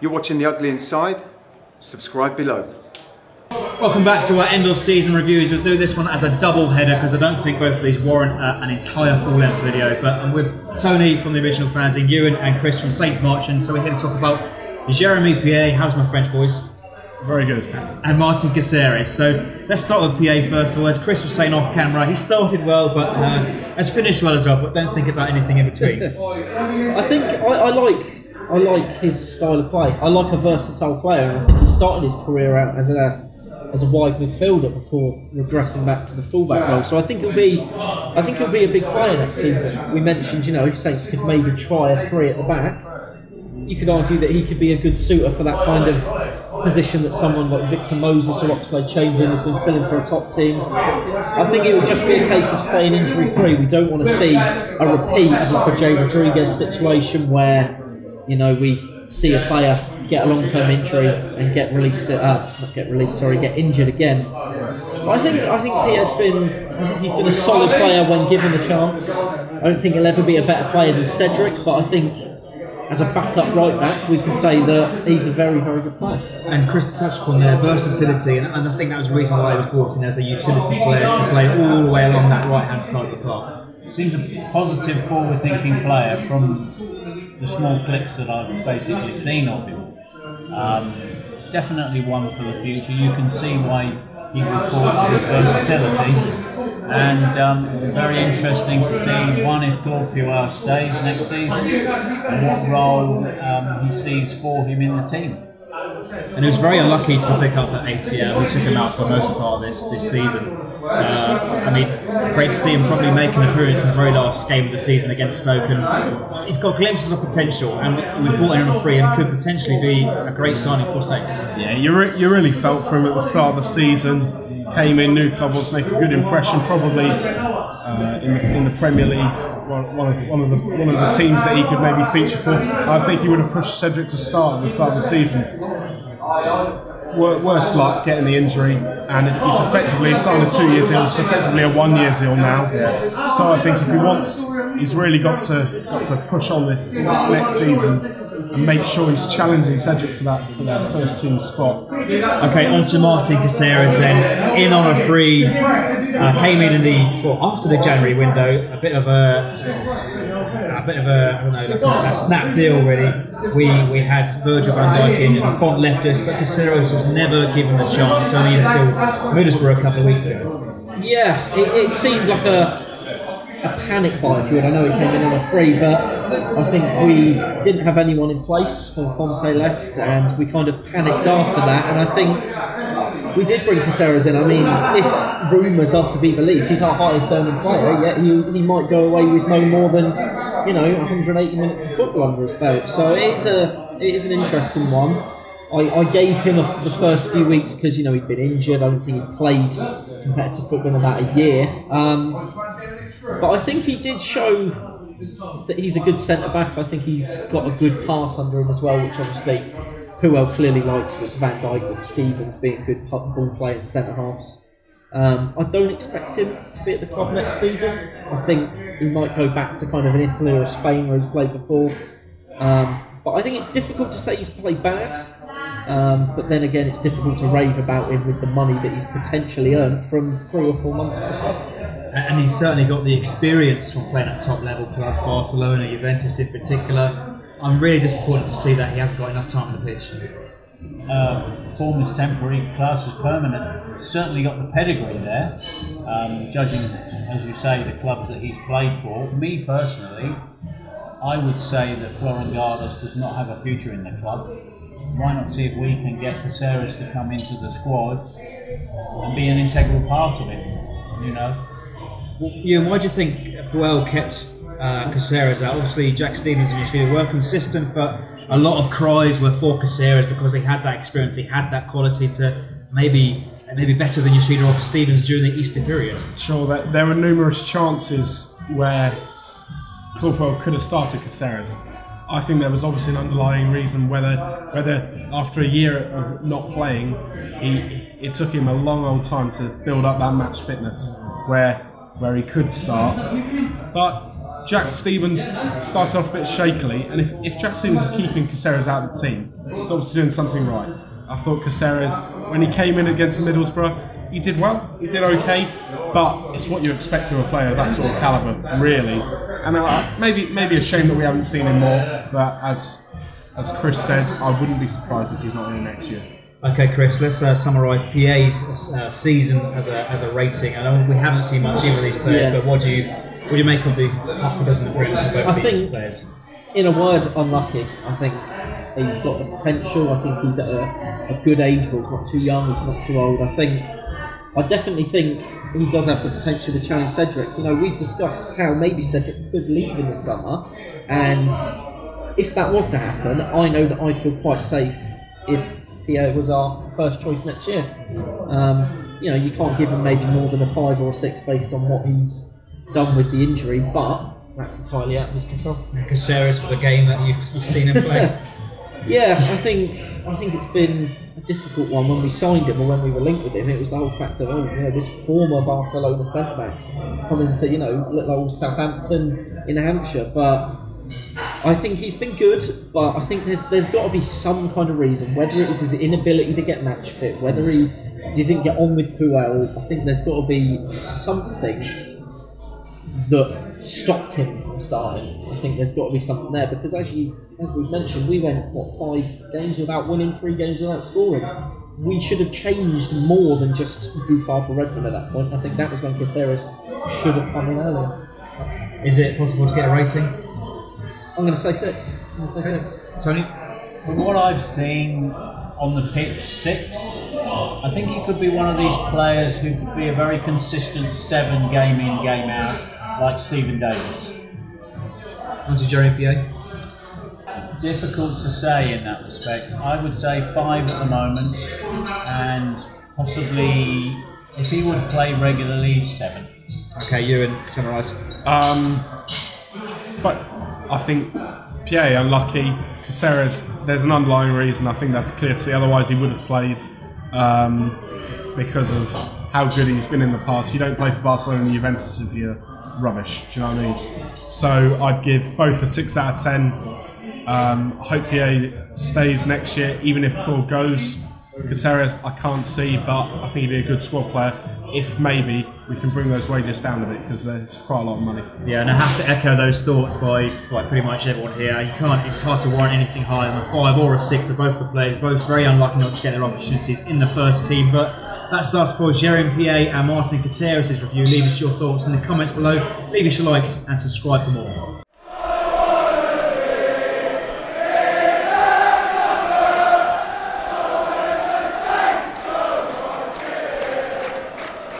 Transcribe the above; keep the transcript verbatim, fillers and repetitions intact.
You're watching The Ugly Inside. Subscribe below. Welcome back to our end of season reviews. We'll do this one as a double header because I don't think both of these warrant uh, an entire full length video. But I'm with Tony from the original fanzine, Ewan and Chris from Saints March, and so we're here to talk about Jérémy Pied. How's my French, boys? Very good. And Martin Caceres. So let's start with Pied first of all. As Chris was saying off camera, he started well, but uh, has finished well as well. But don't think about anything in between. I think I, I like. I like his style of play. I like a versatile player, and I think he started his career out as a as a wide midfielder before regressing back to the fullback role. So I think he'll be, I think he'll be a big player next season. We mentioned, you know, if Saints could maybe try a three at the back, you could argue that he could be a good suitor for that kind of position that someone like Victor Moses or Oxlade Chamberlain has been filling for a top team. I think it will just be a case of staying injury free. We don't want to see a repeat of like a Jay Rodriguez situation where, you know, we see a player get a long-term injury and get released, uh, not get released, sorry, get injured again. But I think I think Pied's been, I think he's been a solid player when given the chance. I don't think he'll ever be a better player than Cedric, but I think as a backup right back, we can say that he's a very, very good player. And Chris touched upon their versatility, and, and I think that was the reason why he was brought in as a utility player to play all the way along that right-hand side of the park. Seems a positive, forward-thinking player from the small clips that I've basically seen of him. Um, definitely one for the future. You can see why he was called for his versatility, and um, very interesting to see, one, if Puel stays next season, and what role um, he sees for him in the team. And he was very unlucky to pick up at A C L. We took him out for the most part this, this season. Uh, I mean, great to see him probably make an appearance in the very last game of the season against Stoke, and he's got glimpses of potential, and we've brought in on a free and could potentially be a great signing for Saints. Yeah, you, re you really felt for him at the start of the season. Came in, new club, wants to make a good impression, probably uh, in, the, in the Premier League. One of, one, of the, one of the teams that he could maybe feature for. I think he would have pushed Cedric to start at the start of the season. Worse luck getting the injury, and it's effectively, it's signed a two-year deal, it's effectively a one-year deal now. Yeah. So I think if he wants, he's really got to got to push on this next season and make sure he's challenging Cedric for that for that first team spot. Okay, on to Martin Caceres then, in on a free. Uh, came in in the well after the January window, a bit of a a bit of a I don't know like a, a snap deal really. We we had Virgil van Dijk in and Fonte left us, but Caceres was never given a chance only until Middlesbrough a couple of weeks ago. Yeah, it, it seemed like a. a panic buy, if you would. I know he came in on a free, but I think we didn't have anyone in place when Fonte left, and we kind of panicked after that. And I think we did bring Caceres in. I mean, if rumours are to be believed, he's our highest earning player, yet he, he might go away with no more than, you know, one hundred eighty minutes of football under his belt. So it's a, it is an interesting one. I, I gave him a, the first few weeks because, you know, he'd been injured. I don't think he played competitive football in about a year. Um, But I think he did show that he's a good centre-back. I think he's got a good pass under him as well, which obviously Puel clearly likes, with Van Dijk, with Stevens being good ball playing centre-halves. Um, I don't expect him to be at the club next season. I think he might go back to kind of an Italy or Spain where he's played before. Um, but I think it's difficult to say he's played bad. Um, but then again, it's difficult to rave about him with the money that he's potentially earned from three or four months before. And he's certainly got the experience from playing at top level clubs, Barcelona, Juventus in particular. I'm really disappointed to see that he hasn't got enough time on the pitch. Uh, form is temporary, class is permanent. Certainly got the pedigree there, um, judging, as you say, the clubs that he's played for. Me personally, I would say that Florent Gardeus does not have a future in the club. Why not see if we can get Caceres to come into the squad and be an integral part of it, you know? Yeah, why do you think Puel kept uh, Caceres out? Obviously, Jack Stevens and Yoshida were consistent, but a lot of cries were for Caceres because he had that experience, he had that quality to maybe maybe better than Yoshida or Stevens during the Easter period. Sure, there were numerous chances where Puel could have started Caceres. I think there was obviously an underlying reason whether whether after a year of not playing, he, it took him a long old time to build up that match fitness where. where he could start, but Jack Stevens started off a bit shakily, and if, if Jack Stevens is keeping Caceres out of the team, he's obviously doing something right. I thought Caceres, when he came in against Middlesbrough, he did well, he did okay, but it's what you expect of a player of that sort of calibre, really. And uh, maybe maybe a shame that we haven't seen him more, but as, as Chris said, I wouldn't be surprised if he's not in next year. Okay, Chris, let's uh, summarise P A's uh, season as a, as a rating. I know we haven't seen much either of these players, yeah. but what do you what do you make of the half a dozen appearances of both I these think, players? In a word, unlucky. I think he's got the potential. I think he's at a, a good age, but he's not too young, he's not too old. I think, I definitely think he does have the potential to challenge Cedric. You know, we've discussed how maybe Cedric could leave in the summer, and if that was to happen, I know that I'd feel quite safe if P A was our first choice next year. Um, you know, you can't give him maybe more than a five or a six based on what he's done with the injury, but that's entirely out of his control. Caceres for the game that you've, you've seen him play. Yeah, I think I think it's been a difficult one when we signed him or when we were linked with him. It was the whole fact of, oh, you know, this former Barcelona centre-back coming to, you know, look like old Southampton in Hampshire, but I think he's been good, but I think there's there's got to be some kind of reason, whether it was his inability to get match fit, whether he didn't get on with Puel. I think there's got to be something that stopped him from starting. I think there's got to be something there, because as, you, as we've mentioned, we went, what, five games without winning, three games without scoring. We should have changed more than just Boufal for Redmond at that point. I think that was when Caceres should have come in earlier. Is it possible to get a rating? I'm going to say six. I'm going to say six. Tony? From what I've seen on the pitch, six. I think he could be one of these players who could be a very consistent seven, game in, game out, like Stephen Davis. On to Jérémy Pied. Difficult to say in that respect. I would say five at the moment, and possibly, if he would play regularly, seven. Okay, Ewan, summarise. Um, but. I think Pied unlucky, Caceres, there's an underlying reason, I think that's clear to see, otherwise he would have played um, because of how good he's been in the past. You don't play for Barcelona and Juventus if you're rubbish, do you know what I mean? So I'd give both a six out of ten, um, I hope Pied stays next year, even if Puel goes. Caceres I can't see, but I think he'd be a good squad player if maybe we can bring those wages down a bit, because there's quite a lot of money. Yeah, and I have to echo those thoughts by, by pretty much everyone here. You can't, it's hard to warrant anything higher than a five or a six for both the players, both very unlucky not to get their opportunities in the first team. But that's us for Jérémy Pied and Martin Caceres' review. Leave us your thoughts in the comments below, leave us your likes and subscribe for more.